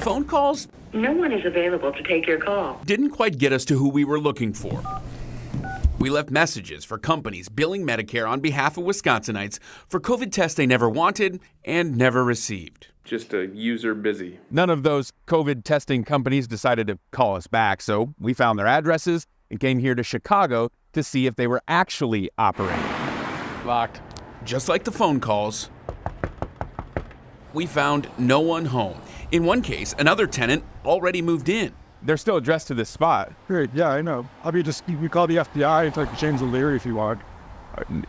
Phone calls? No one is available to take your call. Didn't quite get us to who we were looking for. We left messages for companies billing Medicare on behalf of Wisconsinites for COVID tests they never wanted and never received. Just a user busy. None of those COVID testing companies decided to call us back, so we found their addresses and came here to Chicago to see if they were actually operating. Locked. Just like the phone calls, we found no one home. In one case, another tenant already moved in. They're still addressed to this spot. Great, yeah, I know. You can call the FBI and talk to James O'Leary if you want.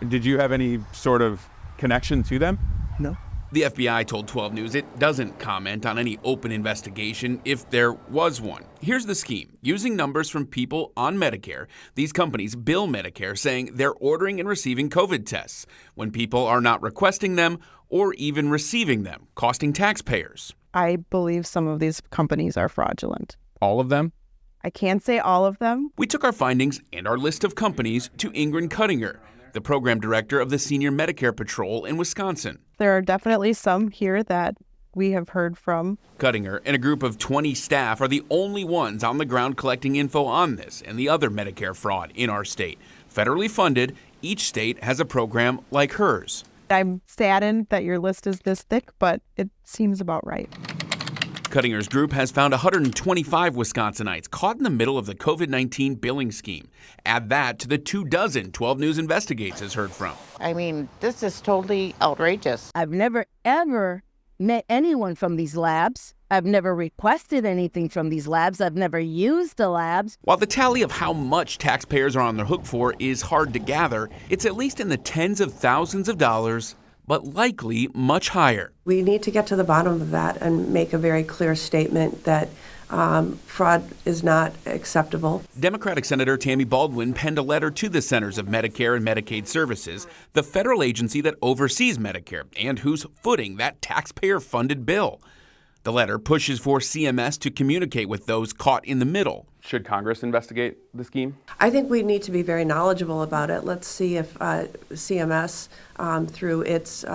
Did you have any sort of connection to them? No. The FBI told 12 News it doesn't comment on any open investigation if there was one. Here's the scheme. Using numbers from people on Medicare, these companies bill Medicare saying they're ordering and receiving COVID tests when people are not requesting them or even receiving them, costing taxpayers. I believe some of these companies are fraudulent. All of them? I can't say all of them. We took our findings and our list of companies to Ingrid Cuttinger, the program director of the Senior Medicare Patrol in Wisconsin. There are definitely some here that we have heard from. Cuttinger and a group of 20 staff are the only ones on the ground collecting info on this and the other Medicare fraud in our state. Federally funded, each state has a program like hers. I'm saddened that your list is this thick, but it seems about right. Cuttinger's group has found 125 Wisconsinites caught in the middle of the COVID-19 billing scheme. Add that to the 24 12 News Investigates has heard from. I mean, this is totally outrageous. I've never, ever met anyone from these labs. I've never requested anything from these labs. I've never used the labs. While the tally of how much taxpayers are on the hook for is hard to gather, it's at least in the tens of thousands of dollars, but likely much higher. We need to get to the bottom of that and make a very clear statement that fraud is not acceptable. Democratic Senator Tammy Baldwin penned a letter to the Centers of Medicare and Medicaid Services, the federal agency that oversees Medicare and who's footing that taxpayer-funded bill. The letter pushes for CMS to communicate with those caught in the middle. Should Congress investigate the scheme? I think we need to be very knowledgeable about it. Let's see if CMS, through its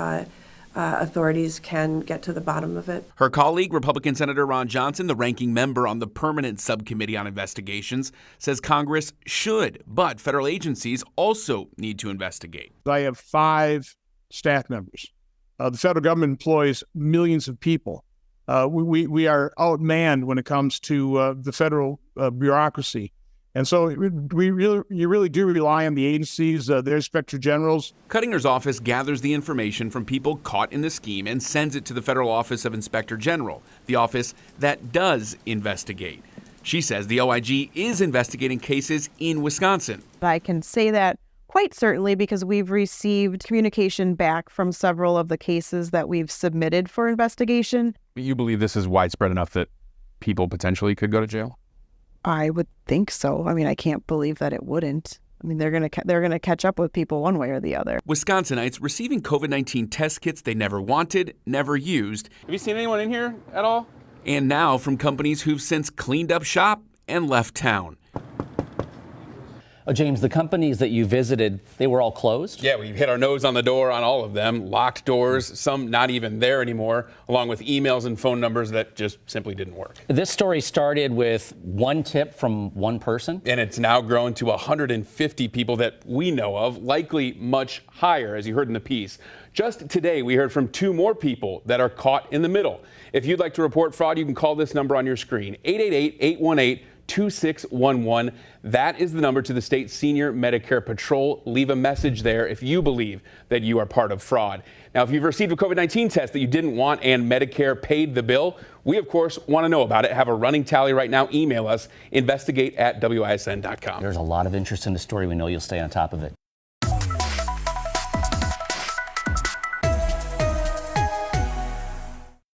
authorities, can get to the bottom of it. Her colleague, Republican Senator Ron Johnson, the ranking member on the Permanent Subcommittee on Investigations, says Congress should, but federal agencies also need to investigate. I have 5 staff members. The federal government employs millions of people. We are outmanned when it comes to the federal bureaucracy. And so you really do rely on the agencies, their inspector generals. Cuttinger's office gathers the information from people caught in the scheme and sends it to the Federal Office of Inspector General, the office that does investigate. She says the OIG is investigating cases in Wisconsin. I can say that quite certainly because we've received communication back from several of the cases that we've submitted for investigation. You believe this is widespread enough that people potentially could go to jail? I would think so. I mean, I can't believe that it wouldn't. I mean, they're going to catch up with people one way or the other. Wisconsinites receiving COVID-19 test kits they never wanted, never used. Have you seen anyone in here at all? And now from companies who've since cleaned up shop and left town. Oh, James, the companies that you visited, they were all closed? Yeah, we hit our nose on the door on all of them, locked doors, some not even there anymore, along with emails and phone numbers that just simply didn't work. This story started with one tip from one person. And it's now grown to 150 people that we know of, likely much higher, as you heard in the piece. Just today, we heard from 2 more people that are caught in the middle. If you'd like to report fraud, you can call this number on your screen, 888-818-2611. That is the number to the state Senior Medicare Patrol. Leave a message there if you believe that you are part of fraud. Now, if you've received a COVID-19 test that you didn't want and Medicare paid the bill, we, of course, want to know about it. Have a running tally right now. Email us, investigate@wisn.com. There's a lot of interest in the story. We know you'll stay on top of it.